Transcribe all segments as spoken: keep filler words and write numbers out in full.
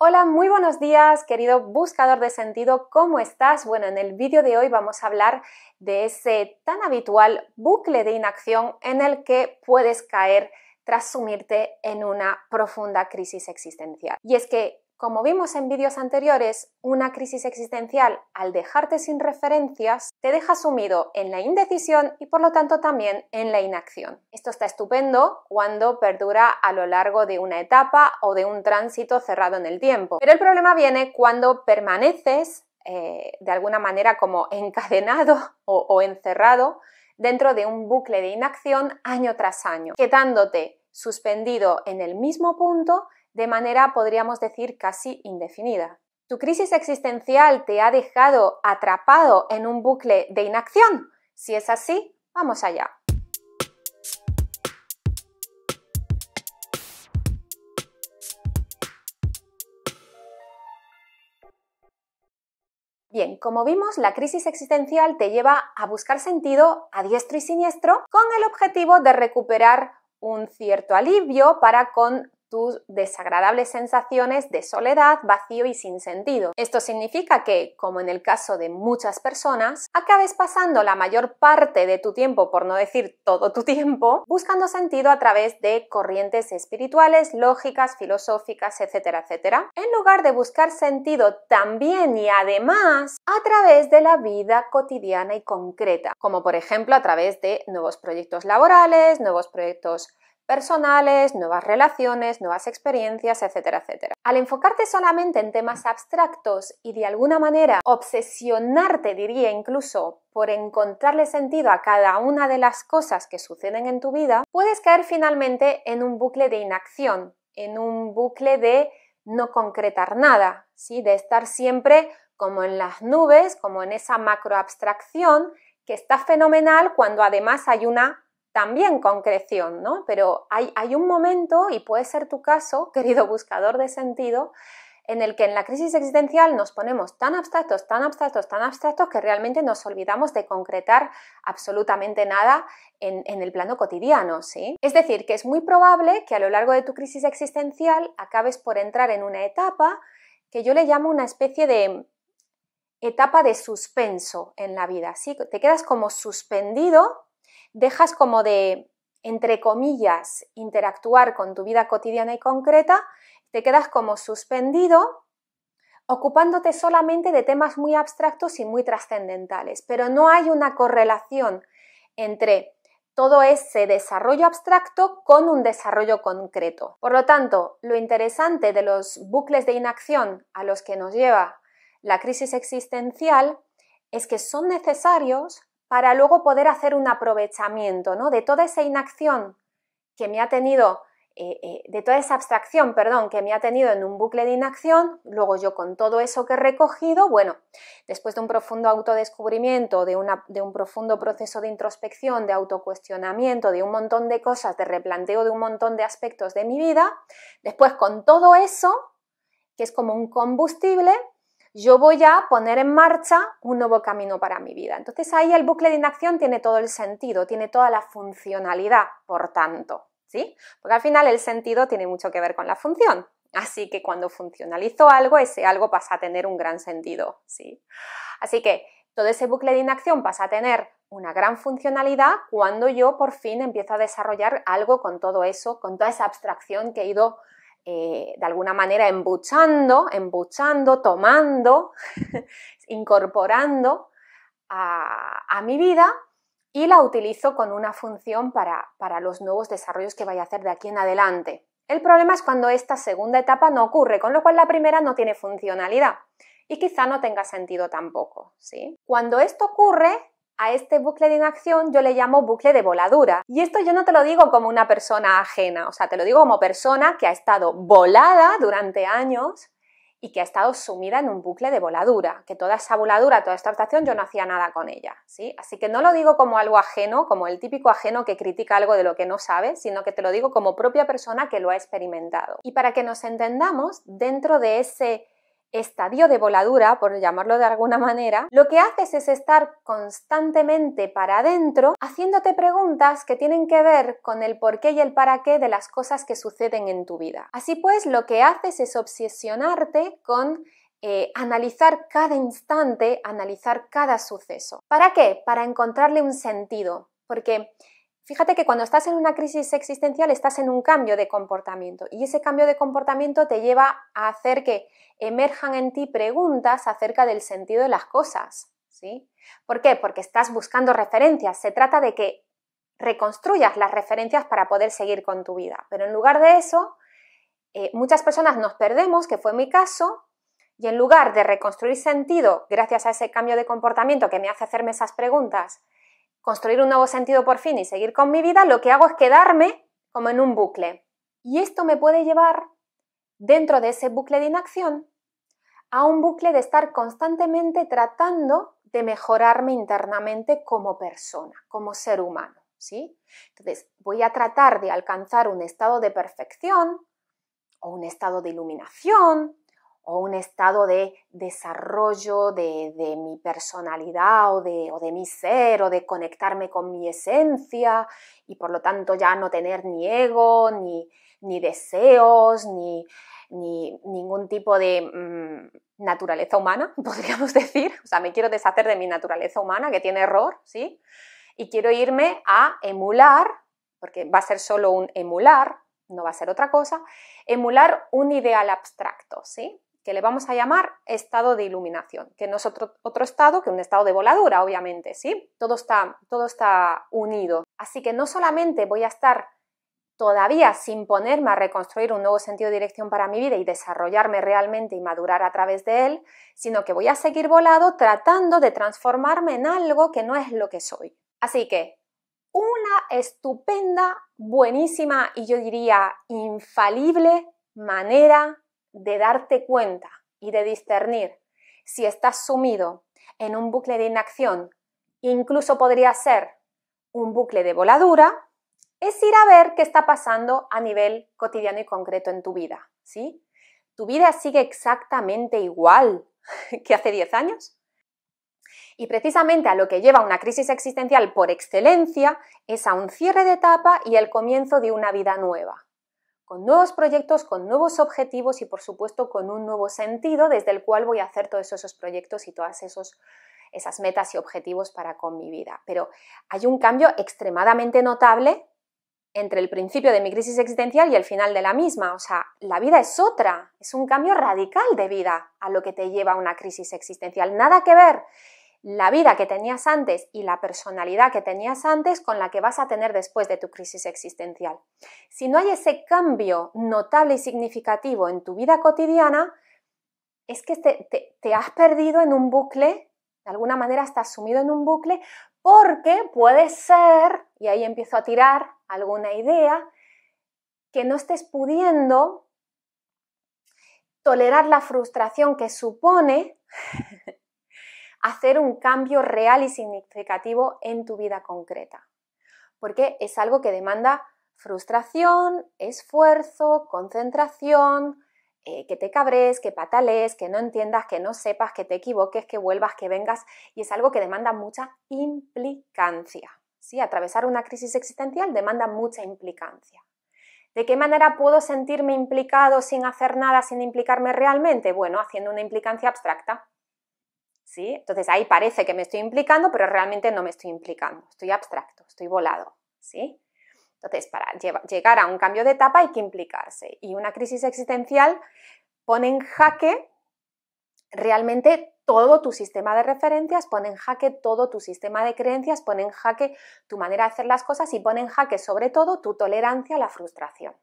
Hola, muy buenos días, querido buscador de sentido, ¿cómo estás? Bueno, en el vídeo de hoy vamos a hablar de ese tan habitual bucle de inacción en el que puedes caer tras sumirte en una profunda crisis existencial. Y es que, como vimos en vídeos anteriores, una crisis existencial, al dejarte sin referencias, te deja sumido en la indecisión y por lo tanto también en la inacción. Esto está estupendo cuando perdura a lo largo de una etapa o de un tránsito cerrado en el tiempo. Pero el problema viene cuando permaneces eh, de alguna manera como encadenado o, o encerrado dentro de un bucle de inacción año tras año, quedándote suspendido en el mismo punto de manera, podríamos decir, casi indefinida. Tu crisis existencial te ha dejado atrapado en un bucle de inacción. Si es así, vamos allá. Bien, como vimos, la crisis existencial te lleva a buscar sentido a diestro y siniestro con el objetivo de recuperar un cierto alivio para con tus desagradables sensaciones de soledad, vacío y sin sentido. Esto significa que, como en el caso de muchas personas, acabes pasando la mayor parte de tu tiempo, por no decir todo tu tiempo, buscando sentido a través de corrientes espirituales, lógicas, filosóficas, etcétera, etcétera, en lugar de buscar sentido también y además a través de la vida cotidiana y concreta, como por ejemplo a través de nuevos proyectos laborales, nuevos proyectos personales, nuevas relaciones, nuevas experiencias, etcétera, etcétera. Al enfocarte solamente en temas abstractos y de alguna manera obsesionarte, diría incluso, por encontrarle sentido a cada una de las cosas que suceden en tu vida, puedes caer finalmente en un bucle de inacción, en un bucle de no concretar nada, ¿sí? De estar siempre como en las nubes, como en esa macroabstracción que está fenomenal cuando además hay una también concreción, ¿no? Pero hay, hay un momento, y puede ser tu caso, querido buscador de sentido, en el que en la crisis existencial nos ponemos tan abstractos, tan abstractos, tan abstractos que realmente nos olvidamos de concretar absolutamente nada en, en el plano cotidiano, ¿sí? Es decir, que es muy probable que a lo largo de tu crisis existencial acabes por entrar en una etapa que yo le llamo una especie de etapa de suspenso en la vida, ¿sí? Te quedas como suspendido, dejas como de, entre comillas, interactuar con tu vida cotidiana y concreta, te quedas como suspendido, ocupándote solamente de temas muy abstractos y muy trascendentales, pero no hay una correlación entre todo ese desarrollo abstracto con un desarrollo concreto. Por lo tanto, lo interesante de los bucles de inacción a los que nos lleva la crisis existencial es que son necesarios para luego poder hacer un aprovechamiento, ¿no? De toda esa inacción que me ha tenido, eh, eh, de toda esa abstracción, perdón, que me ha tenido en un bucle de inacción, luego yo con todo eso que he recogido, bueno, después de un profundo autodescubrimiento, de, una, de un profundo proceso de introspección, de autocuestionamiento, de un montón de cosas, de replanteo de un montón de aspectos de mi vida, después con todo eso, que es como un combustible, yo voy a poner en marcha un nuevo camino para mi vida. Entonces ahí el bucle de inacción tiene todo el sentido, tiene toda la funcionalidad, por tanto, ¿sí? Porque al final el sentido tiene mucho que ver con la función. Así que cuando funcionalizo algo, ese algo pasa a tener un gran sentido, ¿sí? Así que todo ese bucle de inacción pasa a tener una gran funcionalidad cuando yo por fin empiezo a desarrollar algo con todo eso, con toda esa abstracción que he ido Eh, de alguna manera embuchando, embuchando, tomando, incorporando a, a mi vida, y la utilizo con una función para, para los nuevos desarrollos que vaya a hacer de aquí en adelante. El problema es cuando esta segunda etapa no ocurre, con lo cual la primera no tiene funcionalidad y quizá no tenga sentido tampoco, ¿sí? Cuando esto ocurre, a este bucle de inacción yo le llamo bucle de voladura. Y esto yo no te lo digo como una persona ajena, o sea, te lo digo como persona que ha estado volada durante años y que ha estado sumida en un bucle de voladura, que toda esa voladura, toda esta abstracción, yo no hacía nada con ella, ¿sí? Así que no lo digo como algo ajeno, como el típico ajeno que critica algo de lo que no sabe, sino que te lo digo como propia persona que lo ha experimentado. Y para que nos entendamos, dentro de ese estadio de voladura, por llamarlo de alguna manera, lo que haces es estar constantemente para adentro haciéndote preguntas que tienen que ver con el porqué y el para qué de las cosas que suceden en tu vida. Así pues, lo que haces es obsesionarte con Eh, analizar cada instante, analizar cada suceso. ¿Para qué? Para encontrarle un sentido. Porque fíjate que cuando estás en una crisis existencial estás en un cambio de comportamiento y ese cambio de comportamiento te lleva a hacer que emerjan en ti preguntas acerca del sentido de las cosas, ¿sí? ¿Por qué? Porque estás buscando referencias. Se trata de que reconstruyas las referencias para poder seguir con tu vida. Pero en lugar de eso, eh, muchas personas nos perdemos, que fue mi caso. Y en lugar de reconstruir sentido gracias a ese cambio de comportamiento que me hace hacerme esas preguntas, construir un nuevo sentido por fin y seguir con mi vida, lo que hago es quedarme como en un bucle. Y esto me puede llevar, dentro de ese bucle de inacción, a un bucle de estar constantemente tratando de mejorarme internamente como persona, como ser humano, ¿sí? Entonces, voy a tratar de alcanzar un estado de perfección o un estado de iluminación, o un estado de desarrollo de, de mi personalidad o de, o de mi ser, o de conectarme con mi esencia y por lo tanto ya no tener ni ego, ni, ni deseos, ni, ni ningún tipo de mmm, naturaleza humana, podríamos decir. O sea, me quiero deshacer de mi naturaleza humana, que tiene error, ¿sí? Y quiero irme a emular, porque va a ser solo un emular, no va a ser otra cosa, emular un ideal abstracto, ¿sí? Que le vamos a llamar estado de iluminación, que no es otro, otro estado que un estado de voladura, obviamente, ¿sí? Todo está, todo está unido. Así que no solamente voy a estar todavía sin ponerme a reconstruir un nuevo sentido de dirección para mi vida y desarrollarme realmente y madurar a través de él, sino que voy a seguir volado tratando de transformarme en algo que no es lo que soy. Así que una estupenda, buenísima y yo diría infalible manera de darte cuenta y de discernir si estás sumido en un bucle de inacción, incluso podría ser un bucle de voladura, es ir a ver qué está pasando a nivel cotidiano y concreto en tu vida, ¿sí? ¿Tu vida sigue exactamente igual que hace diez años? Y precisamente a lo que lleva una crisis existencial por excelencia es a un cierre de etapa y el comienzo de una vida nueva, con nuevos proyectos, con nuevos objetivos y, por supuesto, con un nuevo sentido desde el cual voy a hacer todos esos proyectos y todas esos, esas metas y objetivos para con mi vida. Pero hay un cambio extremadamente notable entre el principio de mi crisis existencial y el final de la misma. O sea, la vida es otra, es un cambio radical de vida a lo que te lleva una crisis existencial. Nada que ver la vida que tenías antes y la personalidad que tenías antes con la que vas a tener después de tu crisis existencial. Si no hay ese cambio notable y significativo en tu vida cotidiana, es que te, te, te has perdido en un bucle, de alguna manera estás sumido en un bucle, porque puede ser, y ahí empiezo a tirar alguna idea, que no estés pudiendo tolerar la frustración que supone hacer un cambio real y significativo en tu vida concreta, porque es algo que demanda frustración, esfuerzo, concentración, eh, que te cabrees, que patalees, que no entiendas, que no sepas, que te equivoques, que vuelvas, que vengas, y es algo que demanda mucha implicancia, ¿sí? Atravesar una crisis existencial demanda mucha implicancia. ¿De qué manera puedo sentirme implicado sin hacer nada, sin implicarme realmente? Bueno, haciendo una implicancia abstracta. ¿Sí? Entonces ahí parece que me estoy implicando, pero realmente no me estoy implicando, estoy abstracto, estoy volado, ¿sí? Entonces, para llevar, llegar a un cambio de etapa hay que implicarse, y una crisis existencial pone en jaque realmente todo tu sistema de referencias, pone en jaque todo tu sistema de creencias, pone en jaque tu manera de hacer las cosas y pone en jaque sobre todo tu tolerancia a la frustración.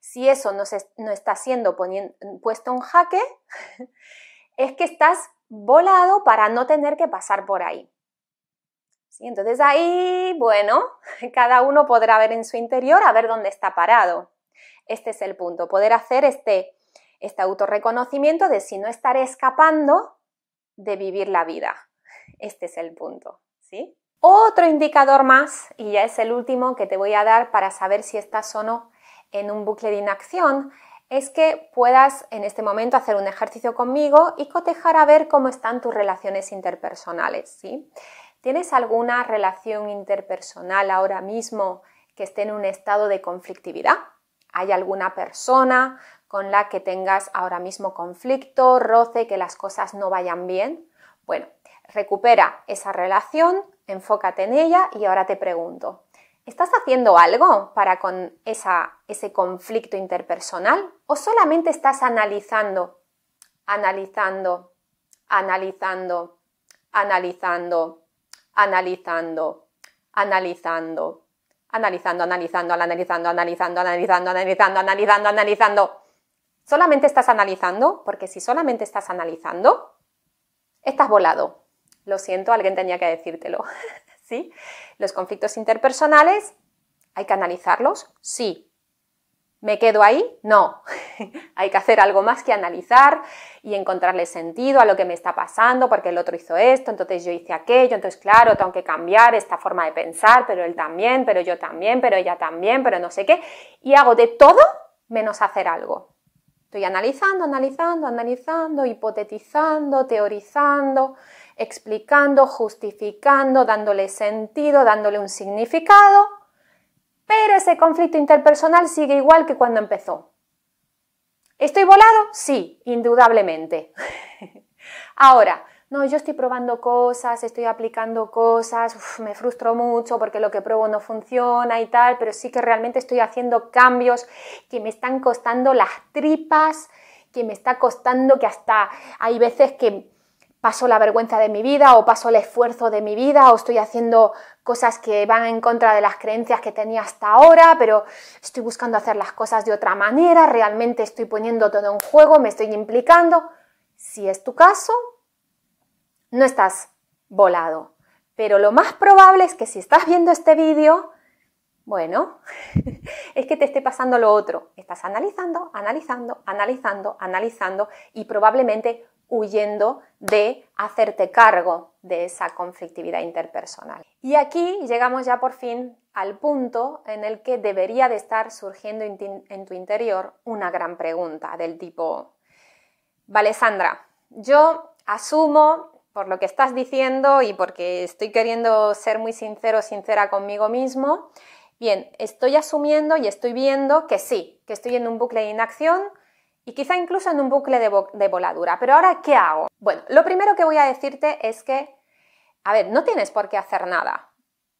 Si eso no, se, no está siendo ponien, puesto en jaque, es que estás volado para no tener que pasar por ahí. ¿Sí? Entonces ahí, bueno, cada uno podrá ver en su interior a ver dónde está parado. Este es el punto, poder hacer este, este autorreconocimiento de si no estaré escapando de vivir la vida. Este es el punto, ¿sí? Otro indicador más, y ya es el último que te voy a dar para saber si estás o no en un bucle de inacción, es que puedas en este momento hacer un ejercicio conmigo y cotejar a ver cómo están tus relaciones interpersonales, ¿sí? ¿Tienes alguna relación interpersonal ahora mismo que esté en un estado de conflictividad? ¿Hay alguna persona con la que tengas ahora mismo conflicto, roce, que las cosas no vayan bien? Bueno, recupera esa relación, enfócate en ella y ahora te pregunto, ¿estás haciendo algo para con esa, ese conflicto interpersonal o solamente estás analizando, analizando, analizando, analizando, analizando, analizando, analizando, analizando, analizando, analizando, analizando, analizando, analizando, analizando? ¿Solamente estás analizando? Porque si solamente estás analizando, estás volado. Lo siento, alguien tenía que decírtelo. ¿Sí? Los conflictos interpersonales, ¿hay que analizarlos? Sí. ¿Me quedo ahí? No. Hay que hacer algo más que analizar y encontrarle sentido a lo que me está pasando, porque el otro hizo esto, entonces yo hice aquello, entonces claro, tengo que cambiar esta forma de pensar, pero él también, pero yo también, pero ella también, pero no sé qué. Y hago de todo menos hacer algo. Estoy analizando, analizando, analizando, hipotetizando, teorizando, explicando, justificando, dándole sentido, dándole un significado, pero ese conflicto interpersonal sigue igual que cuando empezó. ¿Estoy volado? Sí, indudablemente. Ahora, no, yo estoy probando cosas, estoy aplicando cosas, uf, me frustro mucho porque lo que pruebo no funciona y tal, pero sí que realmente estoy haciendo cambios que me están costando las tripas, que me está costando que hasta hay veces que paso la vergüenza de mi vida o paso el esfuerzo de mi vida o estoy haciendo cosas que van en contra de las creencias que tenía hasta ahora, pero estoy buscando hacer las cosas de otra manera, realmente estoy poniendo todo en juego, me estoy implicando. Si es tu caso, no estás volado. Pero lo más probable es que si estás viendo este vídeo, bueno, es que te esté pasando lo otro. Estás analizando, analizando, analizando, analizando y probablemente huyendo de hacerte cargo de esa conflictividad interpersonal. Y aquí llegamos ya por fin al punto en el que debería de estar surgiendo en tu interior una gran pregunta del tipo, vale, Sandra, yo asumo por lo que estás diciendo y porque estoy queriendo ser muy sincero, sincera conmigo mismo, bien, estoy asumiendo y estoy viendo que sí, que estoy en un bucle de inacción, y quizá incluso en un bucle de, de voladura. Pero ahora, ¿qué hago? Bueno, lo primero que voy a decirte es que, a ver, no tienes por qué hacer nada.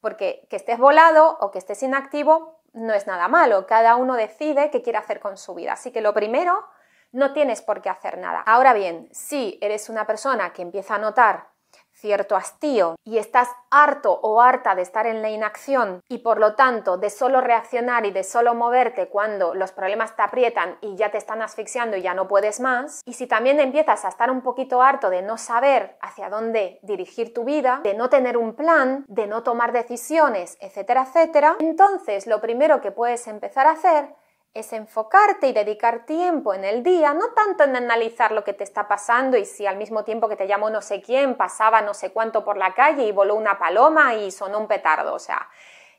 Porque que estés volado o que estés inactivo no es nada malo. Cada uno decide qué quiere hacer con su vida. Así que lo primero, no tienes por qué hacer nada. Ahora bien, si eres una persona que empieza a notar cierto hastío y estás harto o harta de estar en la inacción y por lo tanto de solo reaccionar y de solo moverte cuando los problemas te aprietan y ya te están asfixiando y ya no puedes más, y si también empiezas a estar un poquito harto de no saber hacia dónde dirigir tu vida, de no tener un plan, de no tomar decisiones, etcétera, etcétera, entonces lo primero que puedes empezar a hacer es enfocarte y dedicar tiempo en el día, no tanto en analizar lo que te está pasando y si al mismo tiempo que te llamó no sé quién, pasaba no sé cuánto por la calle y voló una paloma y sonó un petardo, o sea,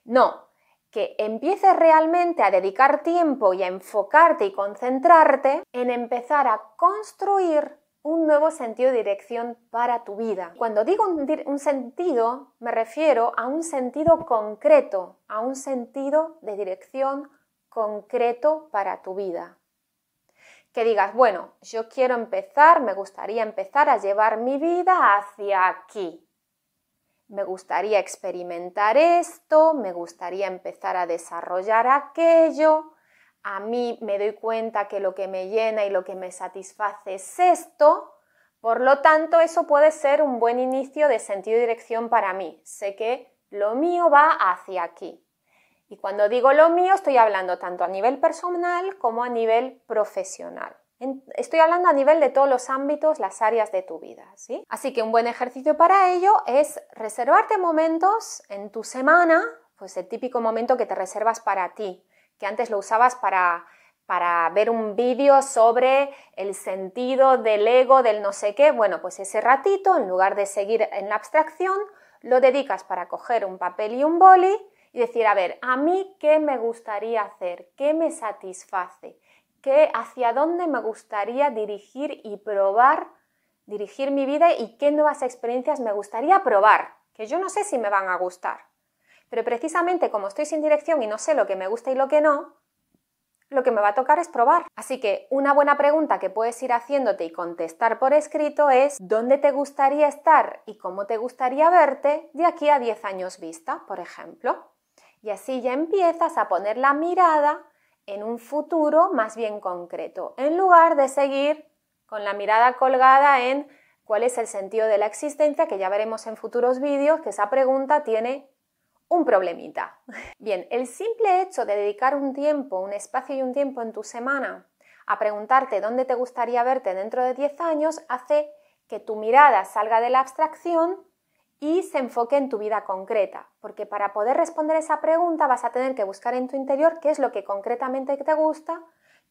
no, que empieces realmente a dedicar tiempo y a enfocarte y concentrarte en empezar a construir un nuevo sentido de dirección para tu vida. Cuando digo un, un sentido, me refiero a un sentido concreto, a un sentido de dirección concreto para tu vida. Que digas, bueno, yo quiero empezar, me gustaría empezar a llevar mi vida hacia aquí. Me gustaría experimentar esto, me gustaría empezar a desarrollar aquello. A mí me doy cuenta que lo que me llena y lo que me satisface es esto. Por lo tanto, eso puede ser un buen inicio de sentido y dirección para mí. Sé que lo mío va hacia aquí. Y cuando digo lo mío, estoy hablando tanto a nivel personal como a nivel profesional. Estoy hablando a nivel de todos los ámbitos, las áreas de tu vida, ¿sí? Así que un buen ejercicio para ello es reservarte momentos en tu semana, pues el típico momento que te reservas para ti, que antes lo usabas para, para ver un vídeo sobre el sentido del ego, del no sé qué. Bueno, pues ese ratito, en lugar de seguir en la abstracción, lo dedicas para coger un papel y un boli y decir, a ver, a mí qué me gustaría hacer, qué me satisface, que hacia dónde me gustaría dirigir y probar, dirigir mi vida y qué nuevas experiencias me gustaría probar, que yo no sé si me van a gustar. Pero precisamente como estoy sin dirección y no sé lo que me gusta y lo que no, lo que me va a tocar es probar. Así que una buena pregunta que puedes ir haciéndote y contestar por escrito es ¿dónde te gustaría estar y cómo te gustaría verte de aquí a diez años vista, por ejemplo? Y así ya empiezas a poner la mirada en un futuro más bien concreto, en lugar de seguir con la mirada colgada en cuál es el sentido de la existencia, que ya veremos en futuros vídeos que esa pregunta tiene un problemita. Bien, el simple hecho de dedicar un tiempo, un espacio y un tiempo en tu semana a preguntarte dónde te gustaría verte dentro de diez años hace que tu mirada salga de la abstracción y se enfoque en tu vida concreta, porque para poder responder esa pregunta vas a tener que buscar en tu interior qué es lo que concretamente te gusta,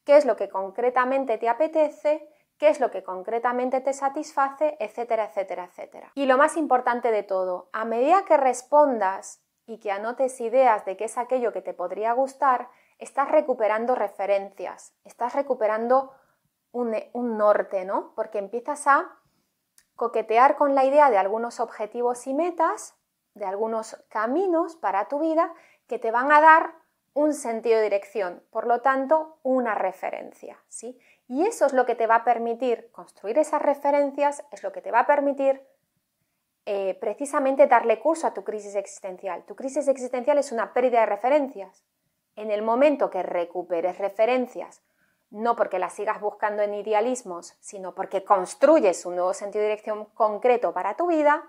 qué es lo que concretamente te apetece, qué es lo que concretamente te satisface, etcétera, etcétera, etcétera. Y lo más importante de todo, a medida que respondas y que anotes ideas de qué es aquello que te podría gustar, estás recuperando referencias, estás recuperando un, un norte, ¿no? Porque empiezas a coquetear con la idea de algunos objetivos y metas, de algunos caminos para tu vida que te van a dar un sentido de dirección, por lo tanto, una referencia, ¿sí? Y eso es lo que te va a permitir construir esas referencias, es lo que te va a permitir eh, precisamente darle curso a tu crisis existencial. Tu crisis existencial es una pérdida de referencias. En el momento que recuperes referencias, no porque las sigas buscando en idealismos, sino porque construyes un nuevo sentido de dirección concreto para tu vida,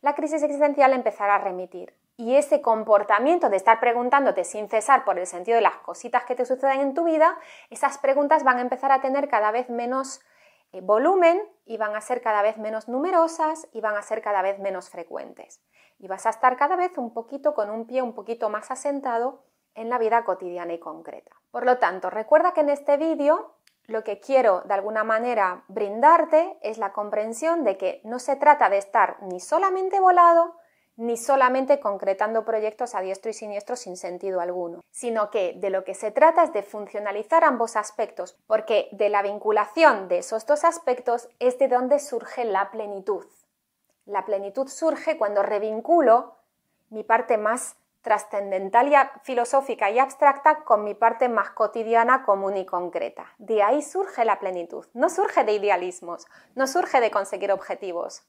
la crisis existencial empezará a remitir. Y ese comportamiento de estar preguntándote sin cesar por el sentido de las cositas que te suceden en tu vida, esas preguntas van a empezar a tener cada vez menos eh, volumen y van a ser cada vez menos numerosas y van a ser cada vez menos frecuentes. Y vas a estar cada vez un poquito con un pie un poquito más asentado en la vida cotidiana y concreta. Por lo tanto, recuerda que en este vídeo lo que quiero de alguna manera brindarte es la comprensión de que no se trata de estar ni solamente volado, ni solamente concretando proyectos a diestro y siniestro sin sentido alguno, sino que de lo que se trata es de funcionalizar ambos aspectos, porque de la vinculación de esos dos aspectos es de donde surge la plenitud. La plenitud surge cuando revinculo mi parte más trascendental y filosófica y abstracta con mi parte más cotidiana, común y concreta. De ahí surge la plenitud. No surge de idealismos, no surge de conseguir objetivos.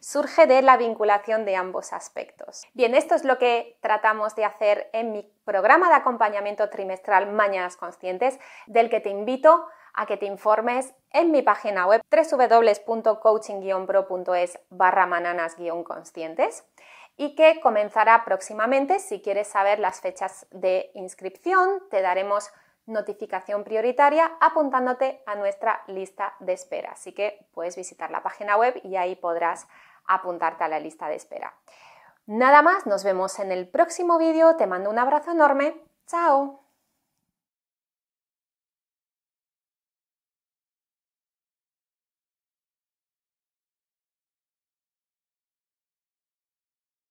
Surge de la vinculación de ambos aspectos. Bien, esto es lo que tratamos de hacer en mi programa de acompañamiento trimestral Mañanas Conscientes, del que te invito a que te informes en mi página web www punto coaching guion pro punto es barra mananas guion conscientes y que comenzará próximamente. Si quieres saber las fechas de inscripción, te daremos notificación prioritaria apuntándote a nuestra lista de espera. Así que puedes visitar la página web y ahí podrás apuntarte a la lista de espera. Nada más, nos vemos en el próximo vídeo. Te mando un abrazo enorme. ¡Chao!